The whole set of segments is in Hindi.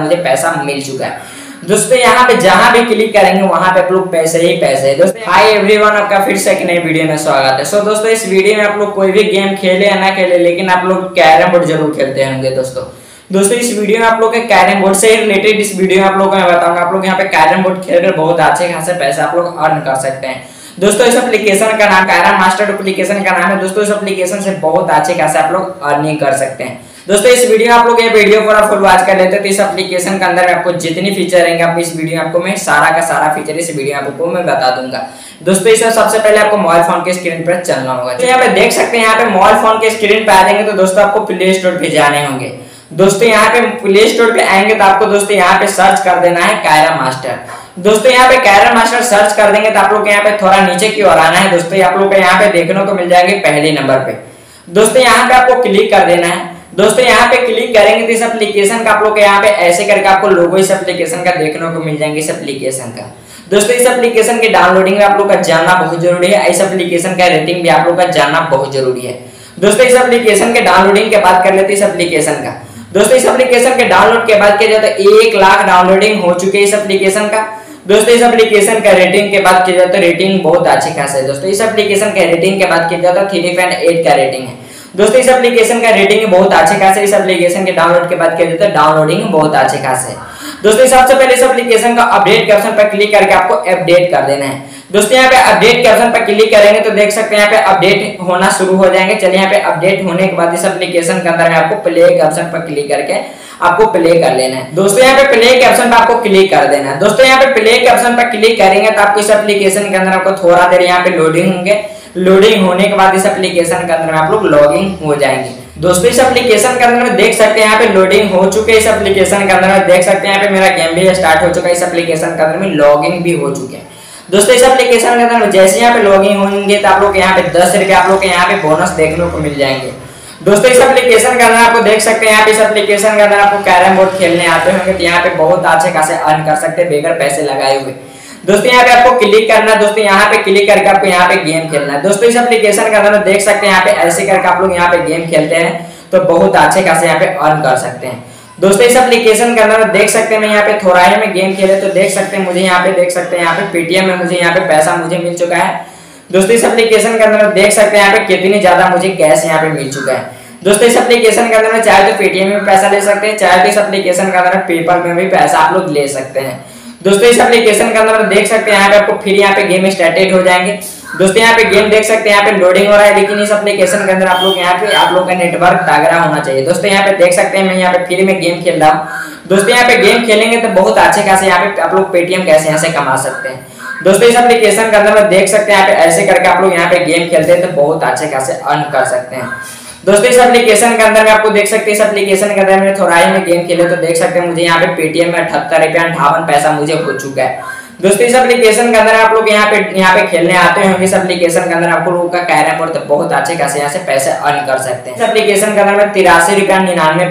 मुझे पैसा मिल चुका है। दोस्तों यहाँ पे जहाँ भी क्लिक करेंगे वहाँ पे आप लोग पैसे ही पैसे है। दोस्तों हाय एवरीवन, आपका फिर से एक नई वीडियो में स्वागत है। सो दोस्तों इस वीडियो में आप लोग कोई भी गेम खेले या ना खेले, लेकिन आप लोग कैरम बोर्ड जरूर खेलते होंगे। दोस्तों इस वीडियो में आप लोग के कैरम बोर्ड से रिलेटेड इस वीडियो में आप लोग को मैं बताऊंगा। आप लोग यहाँ पे कैरम बोर्ड खेलकर बहुत अच्छे खासे पैसे आप लोग अर्न कर सकते हैं। दोस्तों इस एप्लीकेशन का नाम कैरम मास्टर एप्लीकेशन का नाम है। दोस्तों इस एप्लीकेशन से बहुत अच्छे खासे आप लोग अर्निंग कर सकते हैं। दोस्तों इस वीडियो में आप लोग ये वीडियो पूरा फुल वॉच कर लेते हैं तो इस एप्लीकेशन के अंदर में आपको जितनी फीचर रहेंगे आप इस वीडियो में आपको मैं सारा का सारा फीचर इस वीडियो में आपको मैं बता दूंगा। दोस्तों इसे सबसे पहले आपको मोबाइल फोन के स्क्रीन पर चलना होगा। तो यहाँ पे देख सकते हैं, यहाँ पे मोबाइल फोन के स्क्रीन पर आ जाएंगे तो दोस्तों आपको प्ले स्टोर पे जाने होंगे। दोस्तों यहाँ पे प्ले स्टोर पे आएंगे तो आपको दोस्तों यहाँ पे सर्च कर देना है कैरम मास्टर। दोस्तों यहाँ पे कैरम मास्टर सर्च कर देंगे तो आप लोग यहाँ पे थोड़ा नीचे की ओर आना है। दोस्तों आप लोग यहाँ पे देखने को मिल जाएंगे पहले नंबर पे। दोस्तों यहाँ पे आपको क्लिक कर देना है। दोस्तों यहाँ पे क्लिक करेंगे तो इस एप्लीकेशन का आप लोग यहाँ पे ऐसे करके आपको लोगो इस एप्लीकेशन का देखने को मिल जाएंगे इस एप्लीकेशन का। दोस्तों इस एप्लीकेशन के डाउनलोडिंग में आप लोग का जानना बहुत जरूरी है। इस एप्लीकेशन का रेटिंग भी आप लोग का जानना बहुत जरूरी है। दोस्तों इस एप्लीकेशन के डाउनलोडिंग के बात कर लेते हैं इस एप्लीकेशन का। दोस्तों इस एप्लीकेशन के डाउनलोड के बाद किया जाए तो 1 लाख डाउनलोडिंग हो चुके हैं इस एप्लीकेशन का। दोस्तों इस एप्लीकेशन का रेटिंग के बात किया जाए तो रेटिंग बहुत अच्छी खास है। दोस्तों इस एप्लीकेशन के रेटिंग के बात किया जाए तो 3.8 का रेटिंग है। दोस्तों इस एप्लीकेशन का रेटिंग बहुत अच्छे खास है। इस एप्लीकेशन के डाउनलोड के बाद क्या देते हैं डाउनलोडिंग बहुत अच्छे खास है। दोस्तों सबसे पहले इस एप्लीकेशन का अपडेट के ऑप्शन पर क्लिक करके आपको अपडेट कर देना है। दोस्तों यहाँ पे अपडेट के ऑप्शन पर क्लिक करेंगे तो देख सकते हैं यहाँ पे अपडेट होना शुरू हो जाएंगे। चलिए यहाँ पे अपडेट होने के बाद इस एप्लीकेशन के अंदर आपको प्ले के ऑप्शन पर क्लिक करके आपको प्ले कर लेना है। दोस्तों यहाँ पे प्ले के ऑप्शन पर आपको क्लिक कर देना है। दोस्तों यहाँ पे प्ले के ऑप्शन पर क्लिक करेंगे तो आपको इस एप्लीकेशन के अंदर आपको थोड़ा देर यहाँ पे लोडिंग होंगे। लोडिंग होने के बाद इस एप्लीकेशन के अंदर में आप लोग लॉगिन हो जाएंगे। दोस्तों इस एप्लीकेशन के अंदर में देख सकते हैं यहाँ पे लोडिंग हो चुके हैं। इस एप्लीकेशन के अंदर में देख सकते हैं यहाँ पे मेरा गेम भी स्टार्ट हो चुका है। इस एप्लीकेशन के अंदर में लॉगिन भी हो चुके हैं। दोस्तों इस एप्लीकेशन के अंदर में जैसे यहाँ पे लॉगिन होंगे तो आप लोग यहाँ पे 10 रुपये आप लोग यहाँ पे बोनस देखने को मिल जाएंगे। दोस्तों इस एप्लीकेशन के अंदर आपको देख सकते हैं यहाँ पे इस एप्लीकेशन के अंदर आपको कैरम बोर्ड खेलने आते होंगे तो यहाँ पे बहुत अच्छे खासे अर्न कर सकते हैं बेगर पैसे लगाए हुए। दोस्तों यहाँ पे आपको क्लिक करना है। दोस्तों यहाँ पे क्लिक करके आपको यहाँ पे गेम खेलना है। दोस्तों इस एप्लीकेशन के अंदर देख सकते हैं यहाँ पे ऐसे करके आप लोग यहाँ पे गेम खेलते हैं तो बहुत अच्छे खासे यहाँ पे अर्न कर सकते हैं। दोस्तों इस एप्लीकेशन के अंदर देख सकते हैं मैं यहाँ पे थोड़ा ही में गेम खेले तो देख सकते हैं मुझे यहाँ पे देख सकते हैं यहाँ पे पेटीएम में मुझे यहाँ पे पैसा मुझे मिल चुका है। दोस्तों इस एप्लीकेशन के अंदर देख सकते हैं यहाँ पे कितनी ज्यादा मुझे कैश यहाँ पे मिल चुका है। दोस्तों इस एप्लीकेशन के अंदर चाहे तो पेटीएम में पैसा ले सकते हैं, चाहे तो इस एप्लीकेशन के अंदर पेपल में भी पैसा आप लोग ले सकते हैं। दोस्तों इस एप्लीकेशन के अंदर देख सकते हैं यहाँ पे आपको फिर यहाँ पे गेम स्टार्टेड हो जाएंगे। दोस्तों यहाँ पे गेम देख सकते हैं यहाँ पे लोडिंग हो रहा है, लेकिन इस एप्लीकेशन के अंदर आप लोग यहाँ पे आप लोग का नेटवर्क तगड़ा होना चाहिए। दोस्तों यहाँ पे देख सकते हैं मैं यहाँ पे फ्री में गेम खेल रहा हूँ। दोस्तों यहाँ पे गेम खेलेंगे तो बहुत अच्छे खासे यहाँ पे आप लोग पेटीएम कैसे यहाँ से कमा सकते हैं। दोस्तों इस एप्लीकेशन के अंदर देख सकते हैं यहाँ पे ऐसे करके आप लोग यहाँ पे गेम खेलते हैं तो बहुत अच्छे खासे अर्न कर सकते हैं। दोस्तों इस एप्लीकेशन के अंदर में आपको देख सकते हैं इस एप्लीकेशन के अंदर में थोड़ा ही में गेम खेले तो देख सकते हैं मुझे यहाँ पे पेटीएम में 78.58 पैसा मुझे हो चुका है। दोस्तों इस एप्लीकेशन के अंदर आप लोग यहाँ पे खेलने आते होंगे। इस एप्लीकेशन के अंदर आप लोगों का कैरम बोर्ड तो बहुत अच्छे खासे यहाँ से पैसे अर्न कर सकते हैं। इस एप्लीकेशन के अंदर में 83.99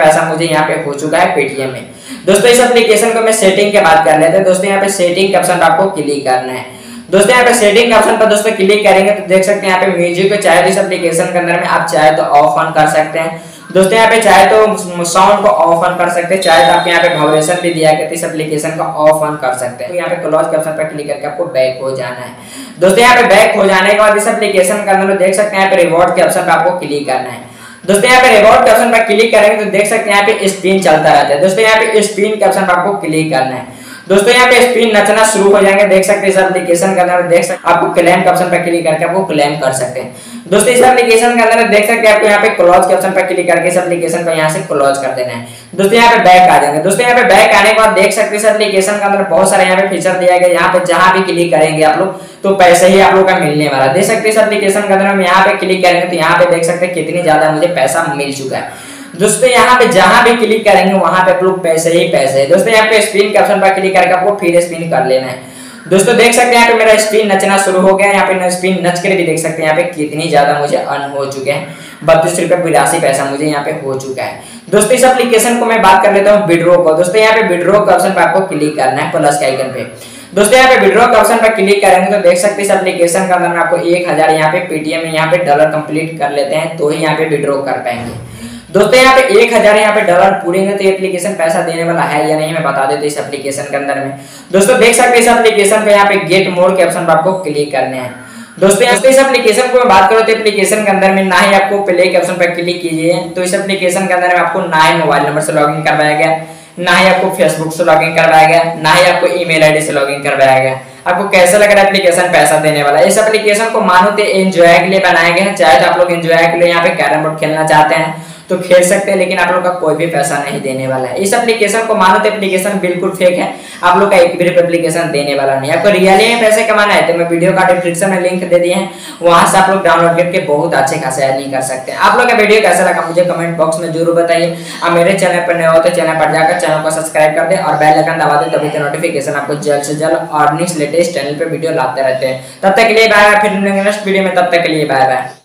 पैसा मुझे यहाँ पे हो चुका है पेटीएम में। दोस्तों इस एप्लीकेशन को मैं सेटिंग की बात कर लेते हैं। दोस्तों यहाँ पे सेटिंग के ऑप्शन आपको क्लिक करना है। दोस्तों यहाँ पे सेटिंग ऑप्शन पर दोस्तों क्लिक करेंगे तो देख सकते हैं यहाँ पे म्यूजिक को चाहे तो इस एप्लीकेशन के अंदर में आप चाहे तो ऑफ ऑन कर सकते हैं। दोस्तों यहाँ पे चाहे तो साउंड को ऑफ ऑन कर सकते हैं, चाहे तो आप यहाँ पे वाइब्रेशन भी दिया गया तो इस एप्लीकेशन का ऑफ ऑन कर सकते हैं। तो यहाँ पे क्लोज के ऑप्शन पर क्लिक करके आपको बैक हो जाना है। दोस्तों यहाँ पे बैक हो जाने के बाद इस एप्लीकेशन के अंदर देख सकते हैं यहाँ पे रिवॉर्ड के ऑप्शन पर आपको क्लिक करना है। दोस्तों यहाँ पे रिवॉर्ड के ऑप्शन पर क्लिक करेंगे तो देख सकते हैं यहाँ पे स्पिन चलता रहता है। दोस्तों यहाँ पे स्पिन के ऑप्शन पर आपको क्लिक करना है। दोस्तों यहाँ पे स्पिन नचना शुरू हो जाएंगे। देख सकते हैं इस एप्लीकेशन के अंदर देख सकते आपको क्लेम के ऑप्शन पर क्लिक करके आपको क्लेम कर सकते हैं। दोस्तों इस एप्लीकेशन के अंदर देख सकते हैं आपको यहाँ पे क्लोज के ऑप्शन पर क्लिक करके इस एप्लीकेशन को यहाँ से क्लोज कर देना है। दोस्तों यहाँ पे बैक आ जाएंगे। दोस्तों यहाँ पे बैक आने के बाद देख सकते हैं इस एप्लीकेशन के अंदर बहुत सारे यहाँ पे फीचर दिया गया। यहाँ पे जहाँ भी क्लिक करेंगे आप लोग तो पैसे ही आप लोग का मिलने वाला। देख सकते हैं इस एप्लीकेशन के अंदर हम यहाँ पे क्लिक करेंगे तो यहाँ पे देख सकते हैं कितनी ज्यादा मुझे पैसा मिल चुका है। दोस्तों यहाँ पे जहाँ भी क्लिक करेंगे वहाँ पे आप लोग पैसे ही पैसे है। दोस्तों यहाँ पे स्पिन के ऑप्शन पर क्लिक करके आपको फिर स्पिन कर लेना है। दोस्तों देख सकते हैं यहाँ पे मेरा स्पिन नचना शुरू हो गया। यहाँ पे स्पिन नच कर भी देख सकते हैं यहाँ पे कितनी ज्यादा मुझे अर्न हो चुके हैं। 32.82 पैसा मुझे यहाँ पे हो चुका है। दोस्तों इस एप्लीकेशन को मैं बात कर लेता हूँ विड्रॉ को। दोस्तों यहाँ पे विड्रॉ के ऑप्शन पर आपको क्लिक करना है प्लस के आइकन पे। दोस्तों यहाँ पे विड्रॉ के ऑप्शन पर क्लिक करेंगे तो देख सकते हैं इस एप्लीकेशन के अंदर में आपको 1000 यहाँ पे पेटीएम में यहाँ पे डॉलर कम्प्लीट कर लेते हैं तो ही यहाँ पे विड्रॉ कर पाएंगे। दोस्तों यहाँ पे 1000 यहाँ पे डॉलर पूरेंगे तो ये एप्लीकेशन पैसा देने वाला है या नहीं मैं बता देता हूँ। इस एप्लीकेशन के अंदर में दोस्तों देख सकते हैं इस एप्लीकेशन पे यहाँ पे गेट मोड के ऑप्शन पर आपको क्लिक करने हैं। दोस्तों यहाँ पे इस एप्लीकेशन को मैं बात करूँ तो एप्लीकेशन के अंदर में ना ही आपको प्ले के ऑप्शन पर क्लिक कीजिए तो इस एप्लीकेशन के अंदर में आपको ना ही मोबाइल नंबर से लॉग इन करवाया गया, ना ही आपको फेसबुक से लॉग इन करवाया गया, ना ही आपको ईमेल आईडी से लॉग इन करवाया गया। आपको कैसा लग रहा है एप्लीकेशन पैसा देने वाला? इस एप्लीकेशन को मानो तो एंजॉय के लिए बनाया गया है। चाहे तो आप लोग एंजॉय के लिए यहाँ पे कैरम बोर्ड खेलना चाहते हैं तो खेल सकते हैं, लेकिन आप लोग का कोई भी पैसा नहीं देने वाला है। इस एप्लीकेशन को मानो तो एप्लीकेशन बिल्कुल फेक है, आप लोग का एक भी एप्लीकेशन देने वाला नहीं। आपको रियली में पैसे कमाना है तो मैं वीडियो का डिस्क्रिप्शन में लिंक दे दिए हैं, वहां से आप लोग डाउनलोड करके बहुत अच्छे खासे अर्निंग कर सकते हैं। आप लोग का वीडियो कैसा लगा मुझे कमेंट बॉक्स में जरूर बताइए। आप मेरे चैनल पर नए हो तो चैनल पर जाकर चैनल को सब्सक्राइब कर दे और बेल आइकन दबा दे, तभी तो नोटिफिकेशन आपको जल्द से जल्द अर्निंग्स लेटेस्ट चैनल पर वीडियो लाते रहते हैं। तब तक के लिए बाय, फिर नेक्स्ट वीडियो में। तब तक के लिए बाय बाय।